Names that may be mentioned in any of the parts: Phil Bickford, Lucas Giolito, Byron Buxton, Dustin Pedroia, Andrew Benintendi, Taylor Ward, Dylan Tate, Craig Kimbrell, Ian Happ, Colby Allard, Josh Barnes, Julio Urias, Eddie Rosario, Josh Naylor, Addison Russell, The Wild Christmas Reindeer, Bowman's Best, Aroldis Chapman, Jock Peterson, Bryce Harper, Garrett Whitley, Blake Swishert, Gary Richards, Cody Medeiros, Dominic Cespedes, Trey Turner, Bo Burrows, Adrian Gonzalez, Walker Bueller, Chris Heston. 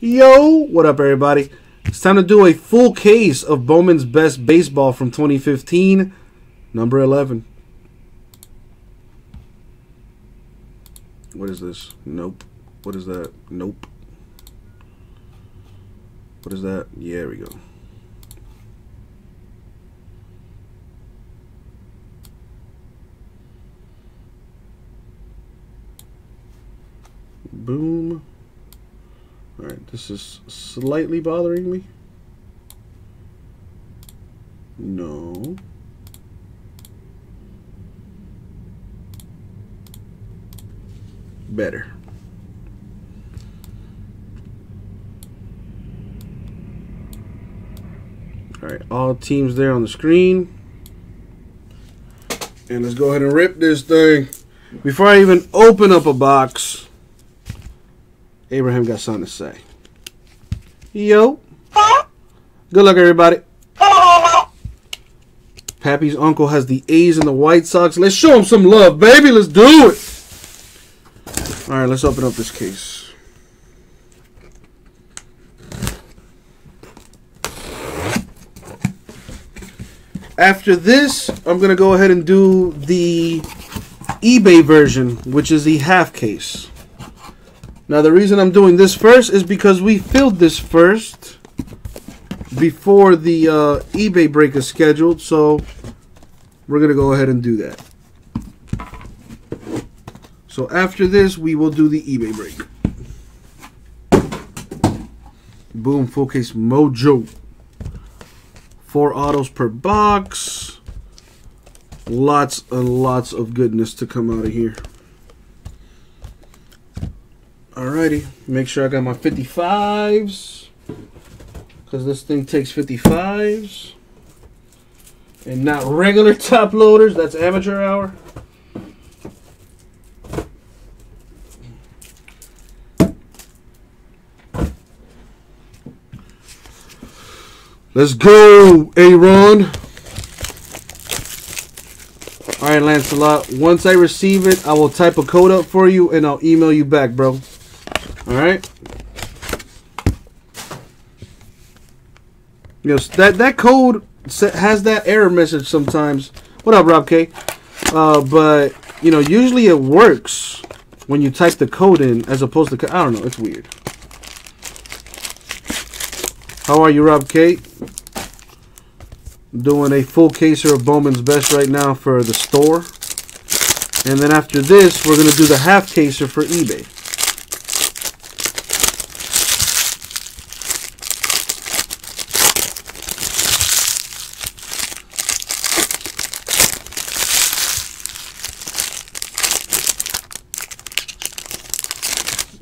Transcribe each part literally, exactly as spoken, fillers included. Yo, what up, everybody? It's time to do a full case of Bowman's Best Baseball from twenty fifteen, number eleven. What is this? Nope. What is that? Nope. What is that? Yeah, there we go. Boom. Alright, this is slightly bothering me. No. Better. Alright, all teams there on the screen. And let's go ahead and rip this thing. Before I even open up a box, Abraham got something to say. Yo. Good luck, everybody. Pappy's uncle has the A's and the White Sox. Let's show him some love, baby. Let's do it. All right, let's open up this case. After this, I'm going to go ahead and do the eBay version, which is the half case. Now, the reason I'm doing this first is because we filled this first before the uh, eBay break is scheduled, so we're going to go ahead and do that. So after this, we will do the eBay break. Boom, full case mojo. Four autos per box. Lots and lots of goodness to come out of here. Alrighty, make sure I got my fifty-fives, because this thing takes fifty-fives, and not regular top loaders, that's amateur hour. Let's go, Aaron. Alright, Lancelot, once I receive it, I will type a code up for you, and I'll email you back, bro. All right. Yes, that that code has that error message sometimes. What up, Rob K? Uh, but you know, usually it works when you type the code in, as opposed to I don't know. It's weird. How are you, Rob K? Doing a full caser of Bowman's Best right now for the store, and then after this, we're gonna do the half caser for eBay.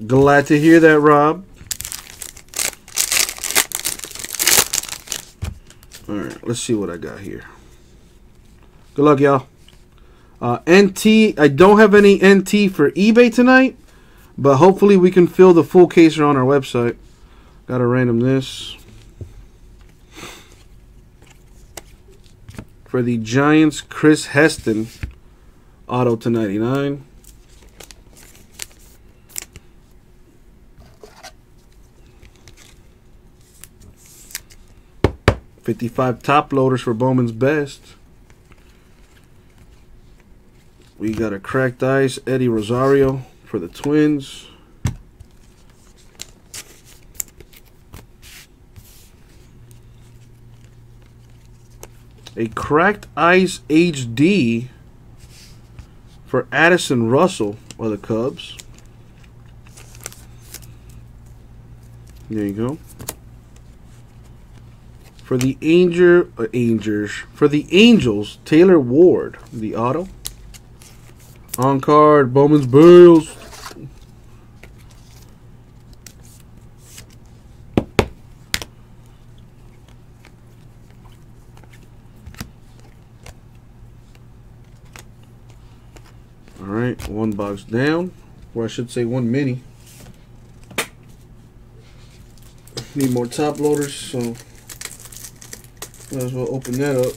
Glad to hear that, Rob. All right, let's see what I got here. Good luck, y'all. Uh, N T, I don't have any N T for eBay tonight, but hopefully we can fill the full case on our website. Got to random this. For the Giants, Chris Heston, auto to ninety-nine. fifty-five top loaders for Bowman's Best. We got a cracked ice Eddie Rosario for the Twins. A cracked ice H D for Addison Russell of the Cubs. There you go. For the Angel, uh, Angels, for the Angels, Taylor Ward, the auto. On card, Bowman's Bills. All right, one box down, or I should say one mini. Need more top loaders, so might as well open that up.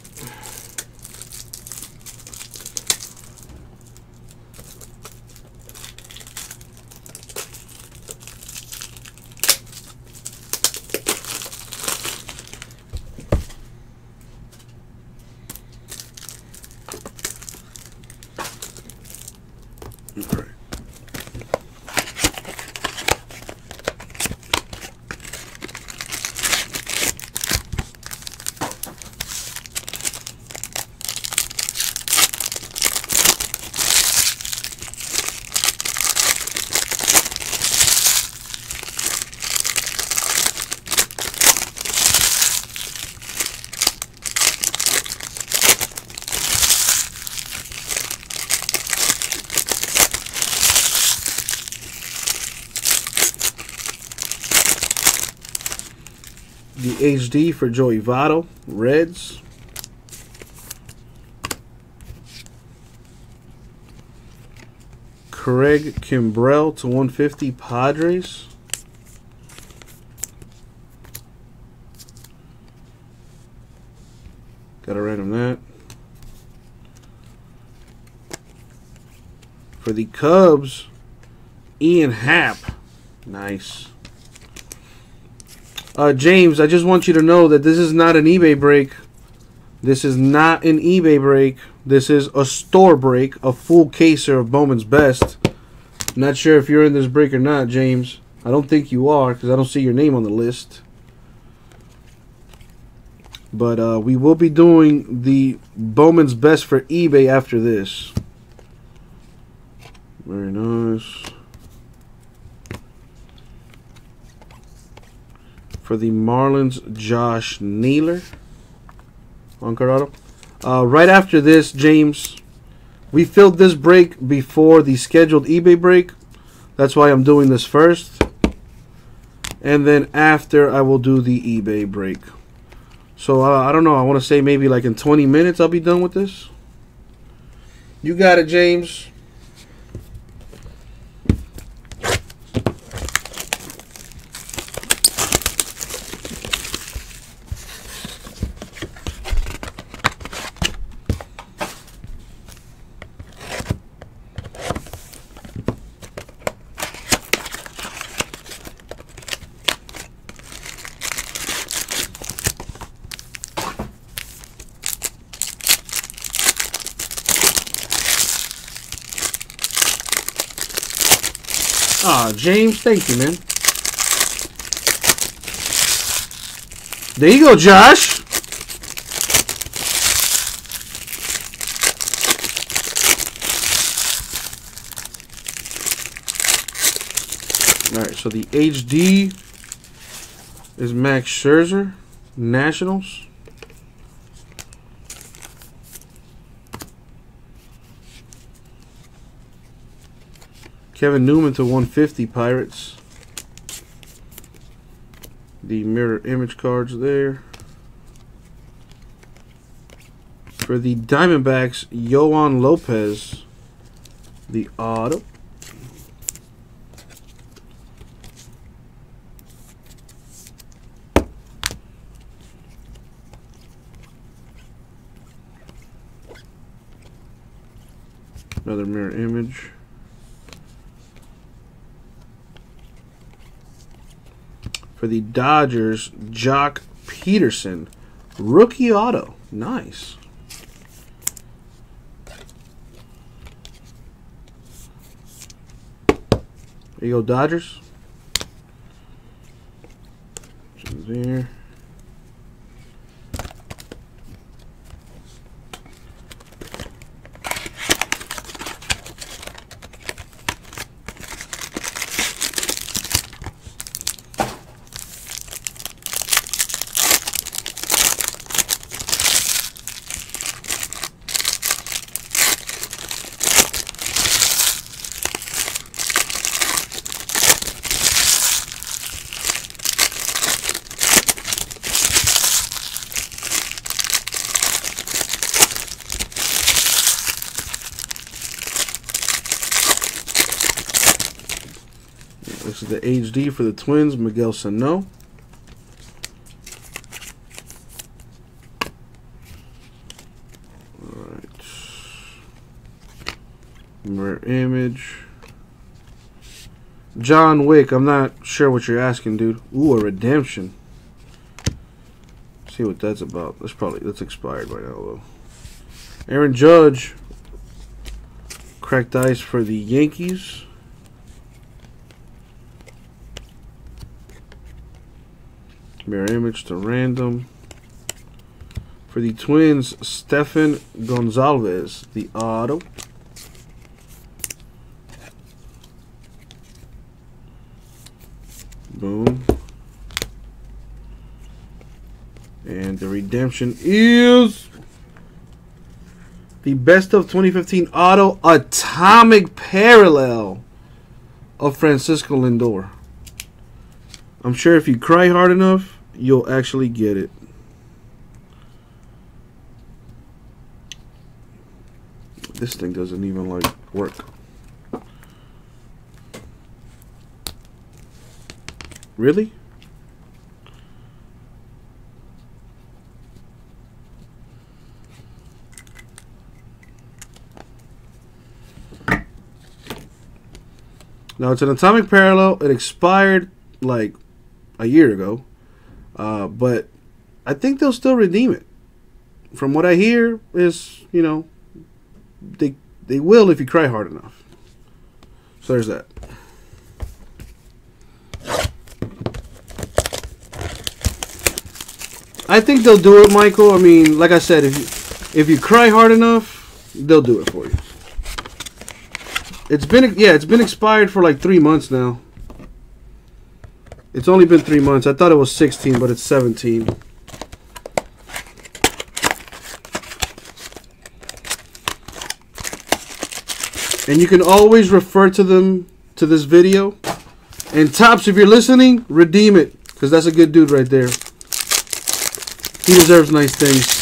the H D for Joey Votto, Reds. Craig Kimbrell to one fifty, Padres. Gotta random that. For the Cubs, Ian Happ. Nice. Uh, James, I just want you to know that this is not an eBay break. This is not an eBay break. This is a store break, a full caser of Bowman's Best. I'm not sure if you're in this break or not, James. I don't think you are because I don't see your name on the list. But uh, we will be doing the Bowman's Best for eBay after this. Very nice. For the Marlins, Josh Naylor on Colorado. Uh, right after this, James, we filled this break before the scheduled eBay break. That's why I'm doing this first. And then after, I will do the eBay break. So, uh, I don't know. I want to say maybe like in twenty minutes I'll be done with this. You got it, James. Ah, James, thank you, man. There you go, Josh. All right, so the H D is Max Scherzer, Nationals. Kevin Newman to one fifty, Pirates. The mirror image cards there. For the Diamondbacks, Yoan Lopez, the auto. Another mirror image. For the Dodgers, Jock Peterson, rookie auto. Nice. There you go, Dodgers. There. This is the H D for the Twins, Miguel Sano. Alright. Mirror image. John Wick, I'm not sure what you're asking, dude. Ooh, a redemption. Let's see what that's about. That's probably, that's expired right now, though. Aaron Judge. Cracked ice for the Yankees. Mirror image to random. For the Twins, Stephen Gonzalez, the auto. Boom. And the redemption is the best of twenty fifteen auto atomic parallel of Francisco Lindor. I'm sure if you cry hard enough, you'll actually get it. This thing doesn't even like work. Really? Now, it's an atomic parallel. It expired like a year ago, uh, but I think they'll still redeem it. From what I hear is, you know, they they will if you cry hard enough. So there's that. I think they'll do it, Michael. I mean, like I said, if you, if you cry hard enough, they'll do it for you. It's been, yeah, it's been expired for like three months now. It's only been three months. I thought it was sixteen, but it's seventeen. And you can always refer to them, to this video. And Topps, if you're listening, redeem it. Because that's a good dude right there. He deserves nice things.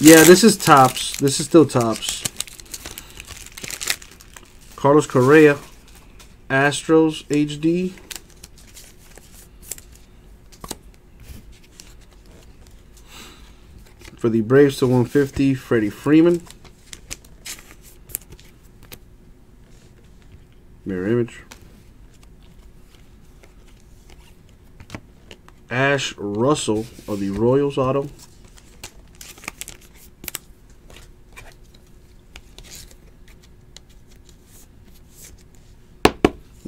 Yeah, this is Topps. This is still Topps. Carlos Correa. Astros H D. For the Braves to one fifty, Freddie Freeman. Mirror image. Ash Russell of the Royals auto.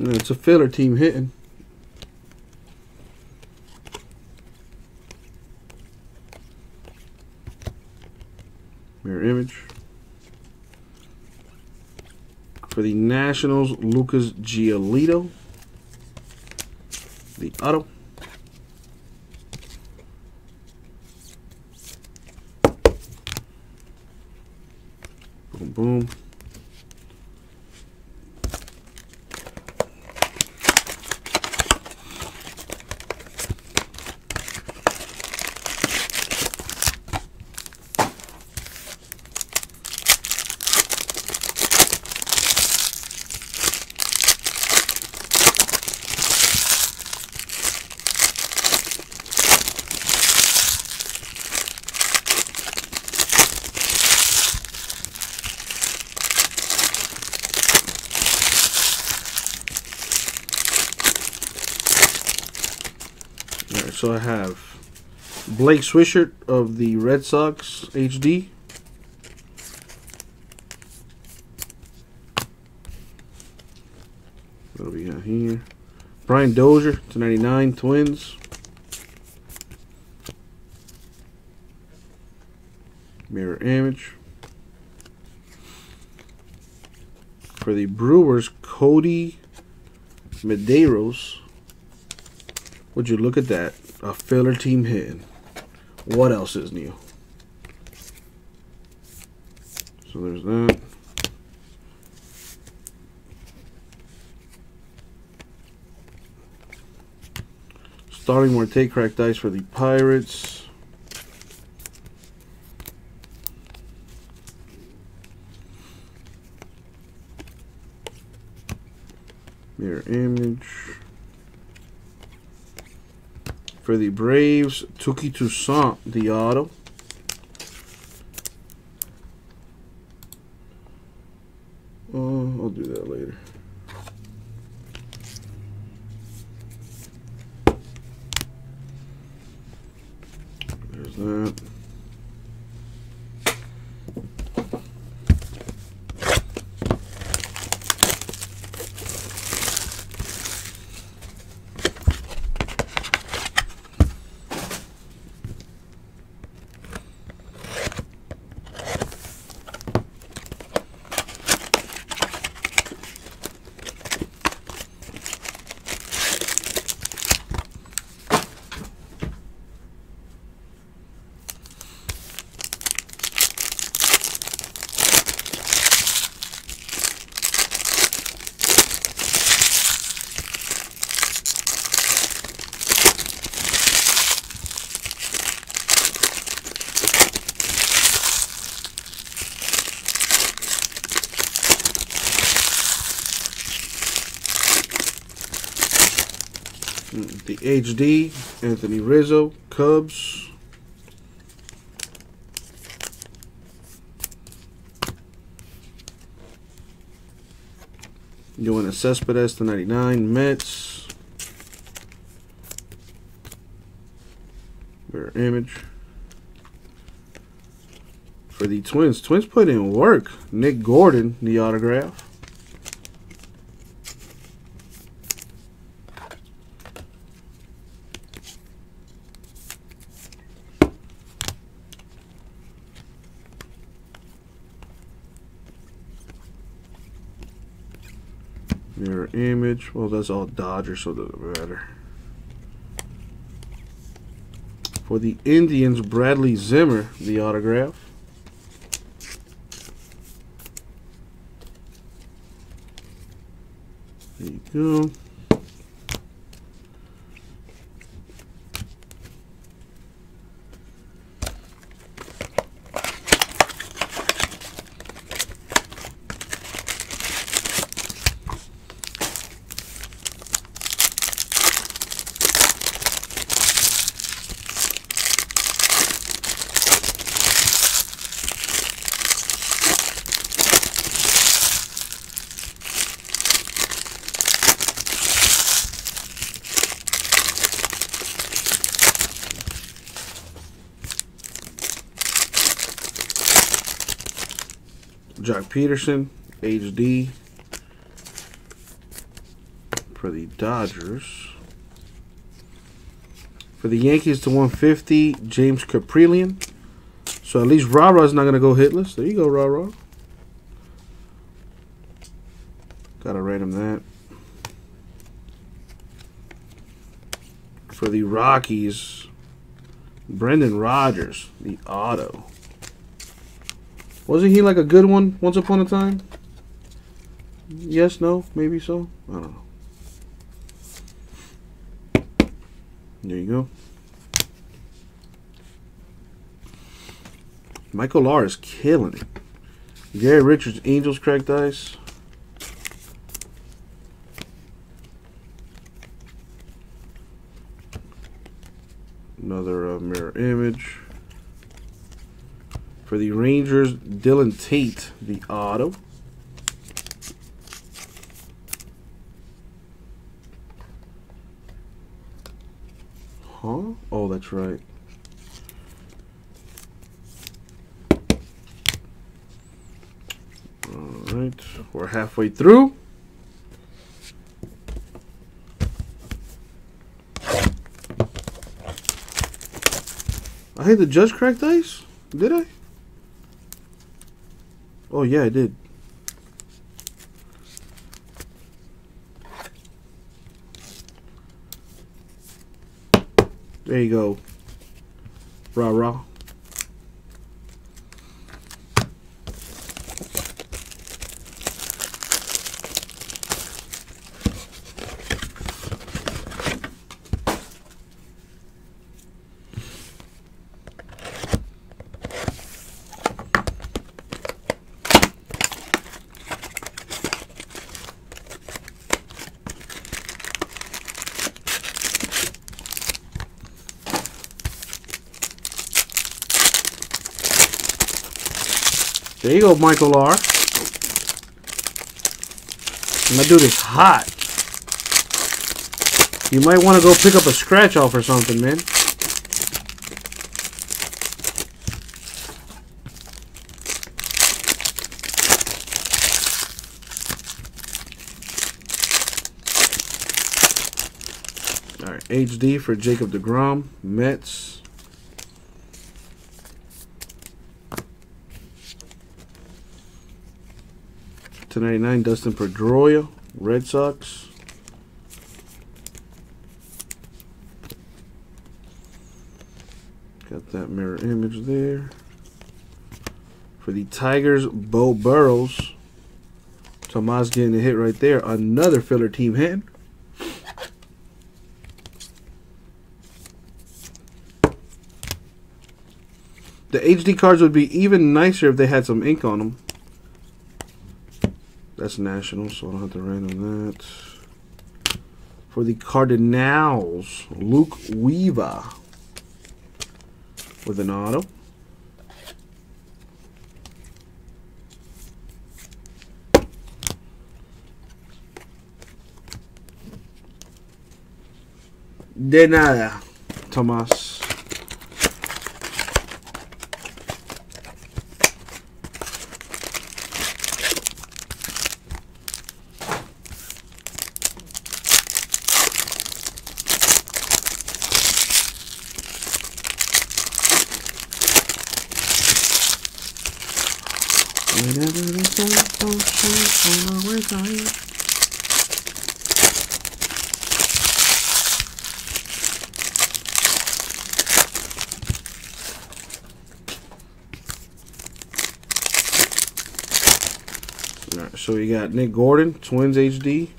It's a filler team hitting. Mirror image. For the Nationals, Lucas Giolito. The auto. Boom, boom. So I have Blake Swishert of the Red Sox H D. What do we got here? Brian Dozier to ninety-nine Twins. Mirror image. For the Brewers, Cody Medeiros. Would you look at that? A filler team hitting. What else is new? So there's that. Starling Marte cracked dice for the Pirates. Mirror image. For the Braves, Tuki Tusan, the auto. Oh, I'll do that later. There's that. The H D, Anthony Rizzo, Cubs. Yoan Cespedes to ninety-nine, Mets. Rare image. For the Twins. Twins put in work. Nick Gordon, the autograph. Mirror image. Well, that's all Dodgers, so it doesn't matter. For the Indians, Bradley Zimmer, the autograph. There you go. Jock Peterson, H D for the Dodgers. For the Yankees to one fifty, James Caprillion. So at least Ra-Ra's not going to go hitless. There you go, Ra-Ra. Got to rate him that. For the Rockies, Brendan Rodgers, the auto. Wasn't he like a good one once upon a time? Yes, no, maybe so. I don't know. There you go. Michael Lahr is killing it. Gary Richards, Angels, cracked ice. Another uh, mirror image. For the Rangers, Dylan Tate, the auto. Huh? Oh, that's right. All right, we're halfway through. I hit the Judge cracked ice? Did I? Oh, yeah, I did. There you go. Rah, rah. There you go, Michael Lahr. My dude is hot. You might want to go pick up a scratch off or something, man. All right, H D for Jacob deGrom, Mets. two ninety-nine, Dustin Pedroia, Red Sox. Got that mirror image there. For the Tigers, Bo Burrows. Tomas getting a hit right there. Another filler team hit. The H D cards would be even nicer if they had some ink on them. That's National, so I don't have to random that. For the Cardinals, Luke Weaver with an auto. De nada, Tomás. So we got Nick Gordon, Twins H D.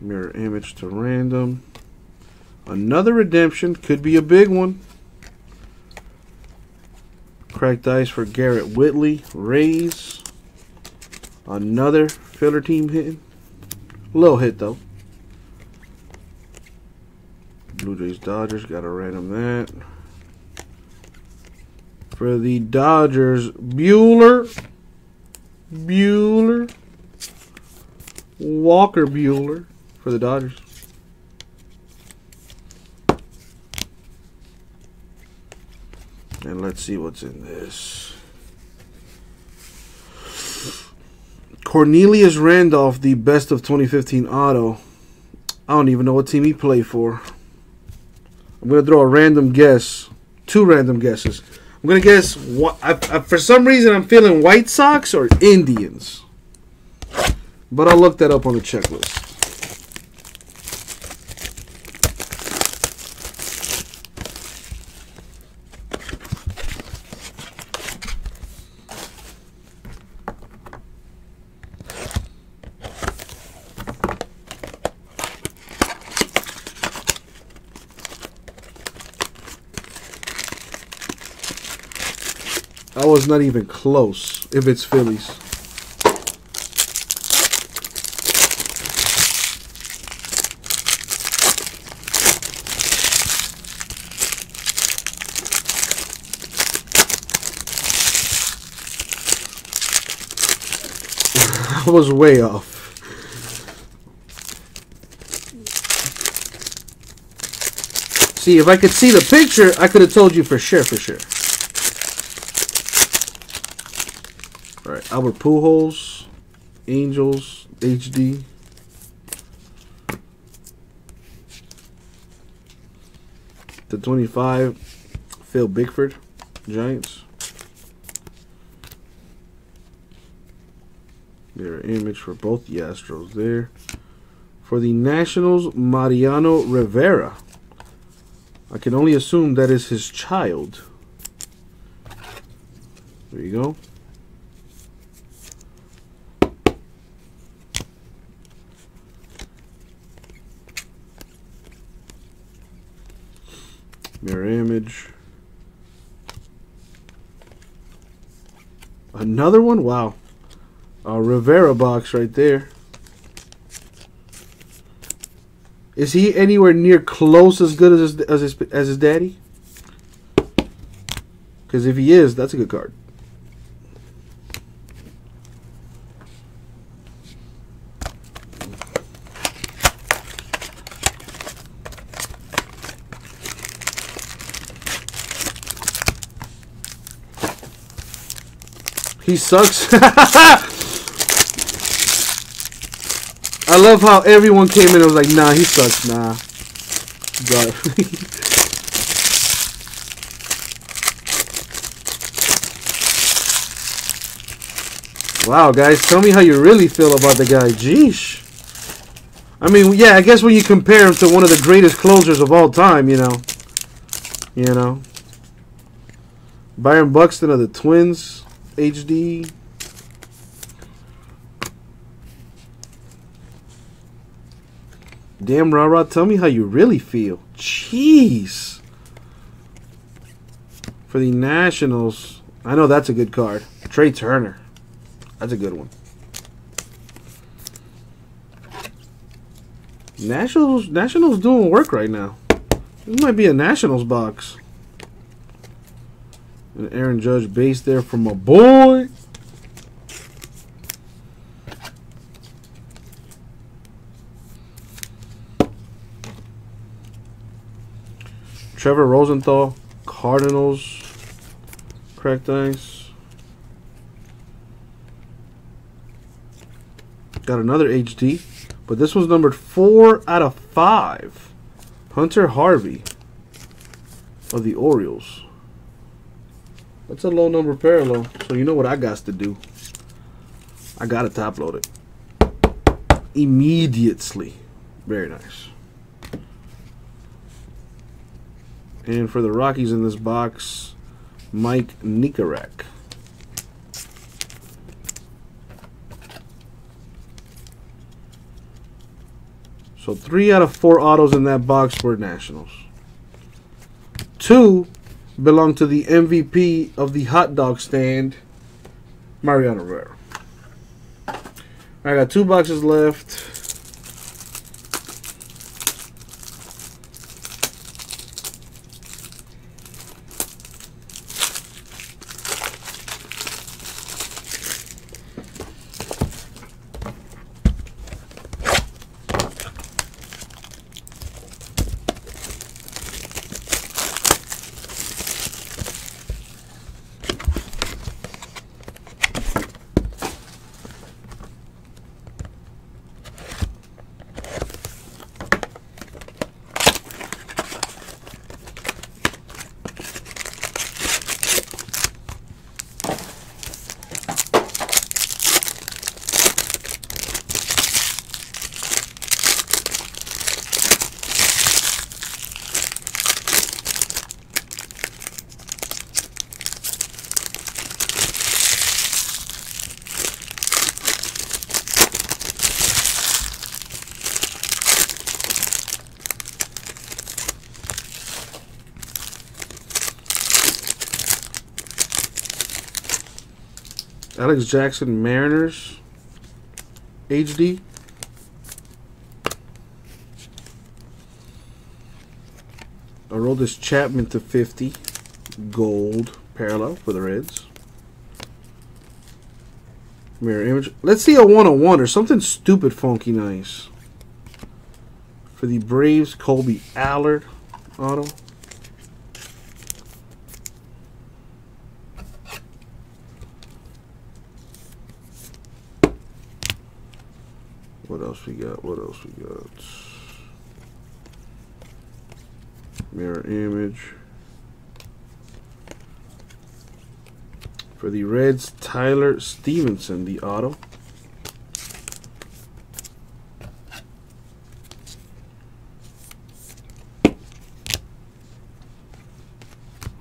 Mirror image to random. Another redemption. Could be a big one. Cracked ice for Garrett Whitley. Rays. Another filler team hitting. Little hit, though. Blue Jays Dodgers. Got to random that. For the Dodgers, Bueller, Bueller, Walker Bueller for the Dodgers. And let's see what's in this. Cornelius Randolph, the best of twenty fifteen auto. I don't even know what team he played for. I'm going to throw a random guess, two random guesses. I'm going to guess, what, I, I, for some reason, I'm feeling White Sox or Indians. But I'll look that up on the checklist. I was not even close if it's Phillies. I was way off. See, if I could see the picture, I could have told you for sure, for sure. Alright, Albert Pujols, Angels, H D. The twenty-five, Phil Bickford, Giants. Mirror image for both the Astros there. For the Nationals, Mariano Rivera. I can only assume that is his child. There you go. Mirror image. Another one? Wow. A Rivera box right there. Is he anywhere near close as good as his, as his, as his daddy? Because if he is, that's a good card. He sucks. I love how everyone came in and was like, nah, he sucks, nah. God. Wow, guys, tell me how you really feel about the guy. Jeesh. I mean, yeah, I guess when you compare him to one of the greatest closers of all time, you know. You know. Byron Buxton of the Twins. H D. Damn, Ra-Ra, tell me how you really feel. Jeez. For the Nationals, I know that's a good card. Trey Turner. That's a good one. Nationals, Nationals doing work right now. This might be a Nationals box. An Aaron Judge base there from a boy. Trevor Rosenthal, Cardinals. Cracked ice. Got another H D, but this one's numbered four out of five. Hunter Harvey of the Orioles. That's a low number parallel, so you know what I got to do. I got to top load it. Immediately. Very nice. And for the Rockies in this box, Mike Nikarek. So three out of four autos in that box were Nationals. Two belong to the M V P of the hot dog stand, Mariano Rivera. I got two boxes left. Alex Jackson, Mariners, H D. Aroldis Chapman to fifty, gold parallel for the Reds. Mirror image. Let's see a one oh one or something stupid funky nice. For the Braves, Colby Allard auto. What else we got? What else we got? Mirror image. For the Reds, Tyler Stevenson, the auto.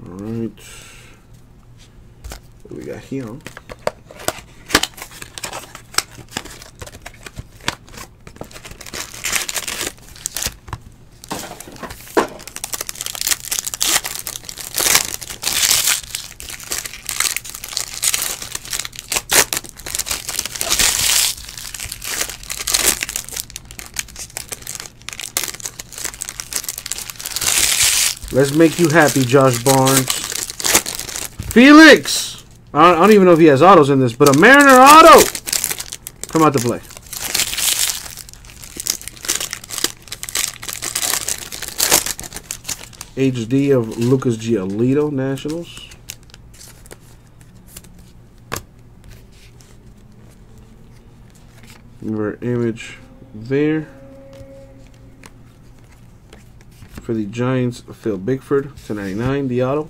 All right. What do we got here? Let's make you happy, Josh Barnes. Felix! I don't, I don't even know if he has autos in this, but a Mariner auto! Come out to play. H D of Lucas Giolito, Nationals. Mirror image there. For the Giants, Phil Bickford, two ninety-nine, the auto.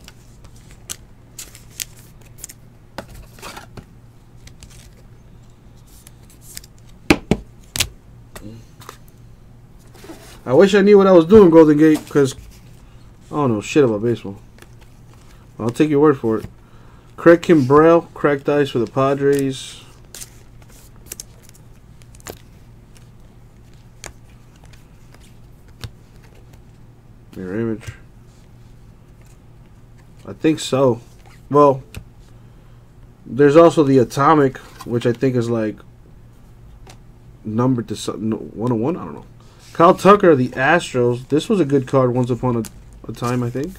I wish I knew what I was doing, Golden Gate, because I don't know shit about baseball. I'll take your word for it. Craig Kimbrell, cracked ice for the Padres. Mirror image. I think so. Well, There's also the Atomic, which I think is like numbered to something, one oh one. I don't know. Kyle Tucker, the Astros. This was a good card once upon a, a time, I think.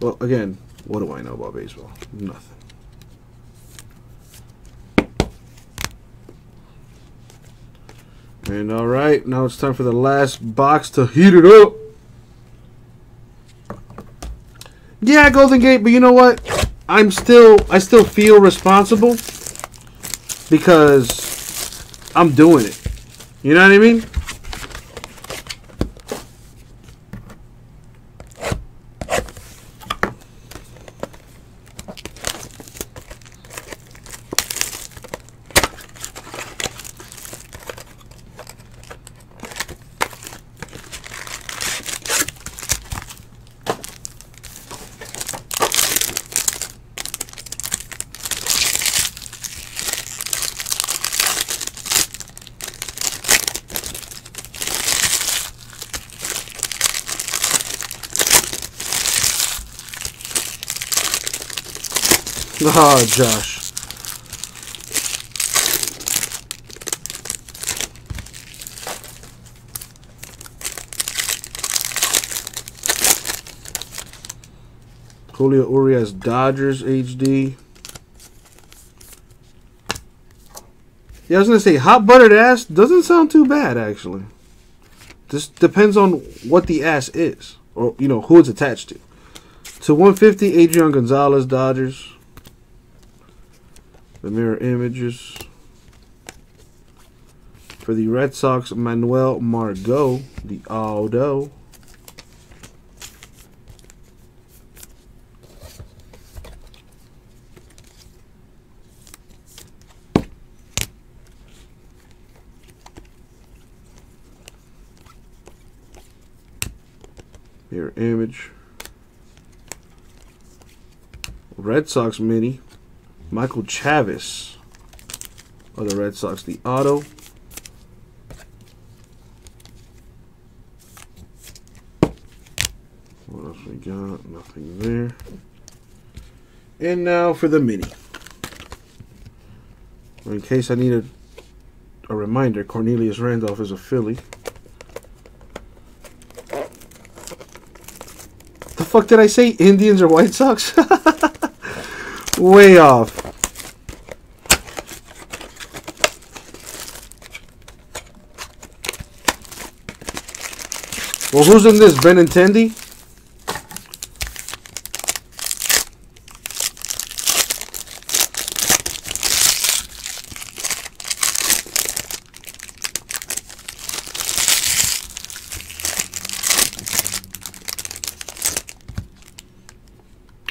Well, again, what do I know about baseball? Nothing. And all right, now it's time for the last box to heat it up. Yeah, Golden Gate, but you know what? I'm still, I still feel responsible because I'm doing it. You know what I mean? Oh, Josh. Julio Urias, Dodgers H D. Yeah, I was going to say, hot buttered ass doesn't sound too bad, actually. Just depends on what the ass is, or, you know, who it's attached to. To one fifty, Adrian Gonzalez, Dodgers. The mirror images for the Red Sox, Manuel Margot, the Aldo. Mirror image, Red Sox mini. Michael Chavis of the Red Sox, the auto. What else we got? Nothing there. And now for the mini. In case I needed a reminder, Cornelius Randolph is a Philly. The fuck did I say? Indians or White Sox? Way off. Well, who's in this? Benintendi?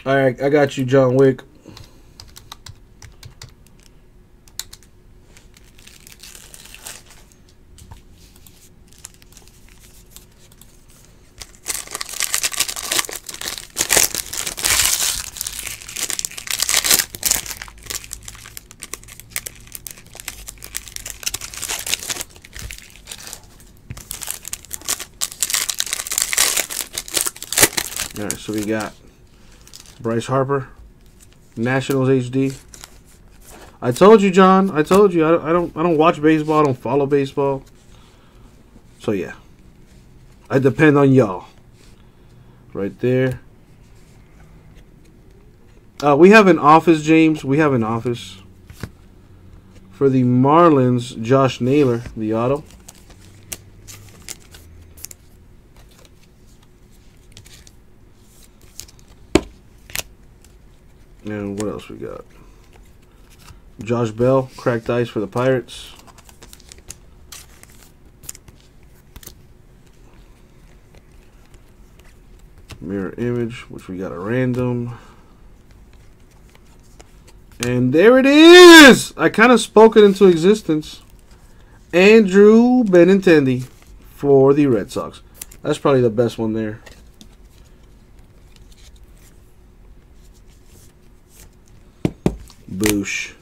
All right, I got you, John Wick. All right, so we got Bryce Harper, Nationals H D. I told you, John. I told you. I don't. I don't, I don't watch baseball. I don't follow baseball. So yeah, I depend on y'all. Right there. Uh, we have an office, James. We have an office for the Marlins. Josh Naylor, the auto. And what else we got? Josh Bell, cracked ice for the Pirates. Mirror image, which we got a random. And there it is! I kind of spoke it into existence. Andrew Benintendi for the Red Sox. That's probably the best one there. Boosh.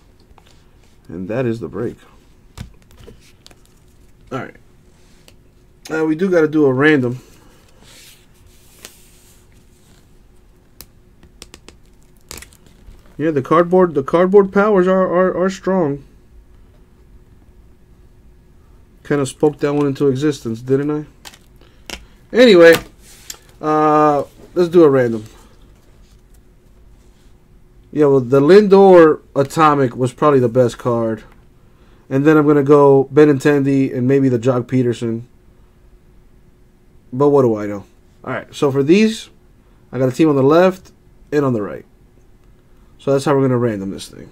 And that is the break. Alright. Now uh, we do got to do a random. Yeah, the cardboard the cardboard powers are, are, are strong. Kind of spoke that one into existence, didn't I? Anyway, uh, let's do a random. Yeah, well, the Lindor Atomic was probably the best card. And then I'm going to go Benintendi and maybe the Jock Peterson. But what do I know? All right, so for these, I got a team on the left and on the right. So that's how we're going to random this thing.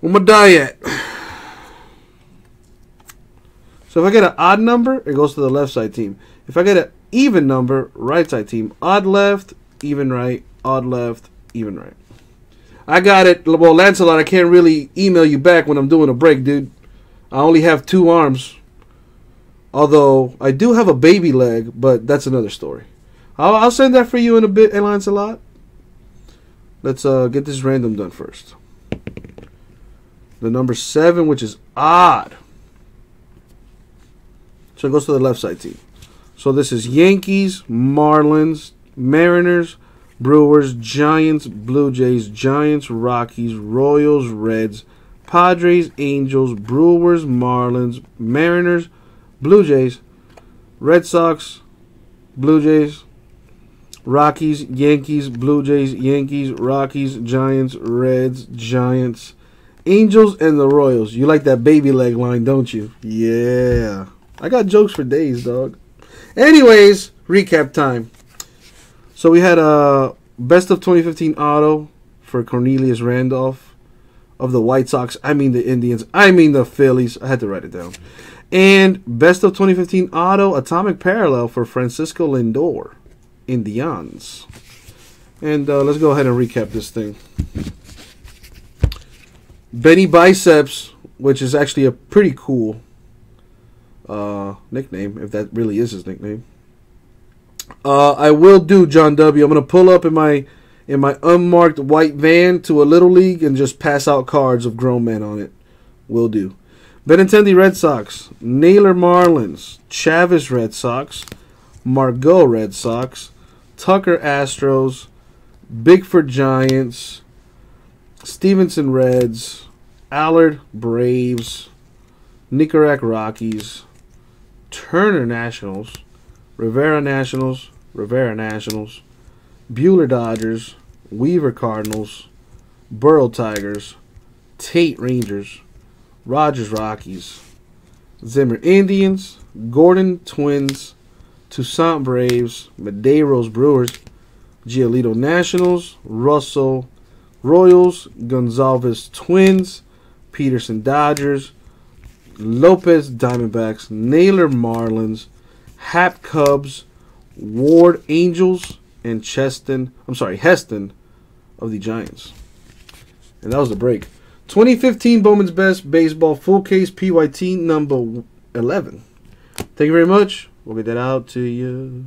Where my die at? So if I get an odd number, it goes to the left side team. If I get an even number, right side team. Odd left, even right. Odd left, even right. I got it. Well, Lancelot, I can't really email you back when I'm doing a break, dude. I only have two arms. Although, I do have a baby leg, but that's another story. I'll, I'll send that for you in a bit, eh, Lancelot. Let's uh, get this random done first. The number seven, which is odd. So it goes to the left side team. So this is Yankees, Marlins, Mariners, Brewers, Giants, Blue Jays, Giants, Rockies, Royals, Reds, Padres, Angels, Brewers, Marlins, Mariners, Blue Jays, Red Sox, Blue Jays, Rockies, Yankees, Blue Jays, Yankees, Rockies, Giants, Reds, Giants, Angels, and the Royals. You like that baby leg line, don't you? Yeah. I got jokes for days, dog. Anyways, recap time. So we had a best of twenty fifteen auto for Cornelius Randolph of the White Sox. I mean the Indians. I mean the Phillies. I had to write it down. And best of twenty fifteen auto atomic parallel for Francisco Lindor, Indians. And uh, let's go ahead and recap this thing. Benny Biceps, which is actually a pretty cool uh, nickname, if that really is his nickname. Uh, I will do John W. I'm going to pull up in my in my unmarked white van to a little league and just pass out cards of grown men on it. Will do. Benintendi Red Sox, Naylor Marlins, Chavis Red Sox, Margot Red Sox, Tucker Astros, Bickford Giants, Stevenson Reds, Allard Braves, Nicorette Rockies, Turner Nationals, Rivera Nationals, Rivera Nationals, Buehler Dodgers, Weaver Cardinals, Burl Tigers, Tate Rangers, Rogers Rockies, Zimmer Indians, Gordon Twins, Tusan Braves, Medeiros Brewers, Giolito Nationals, Russell Royals, Gonzalez Twins, Peterson Dodgers, Lopez Diamondbacks, Naylor Marlins, Hap Cubs, Ward Angels, and Cheston, I'm sorry, Heston of the Giants. And that was the break. twenty fifteen Bowman's Best Baseball Full Case P Y T number eleven. Thank you very much. We'll get that out to you.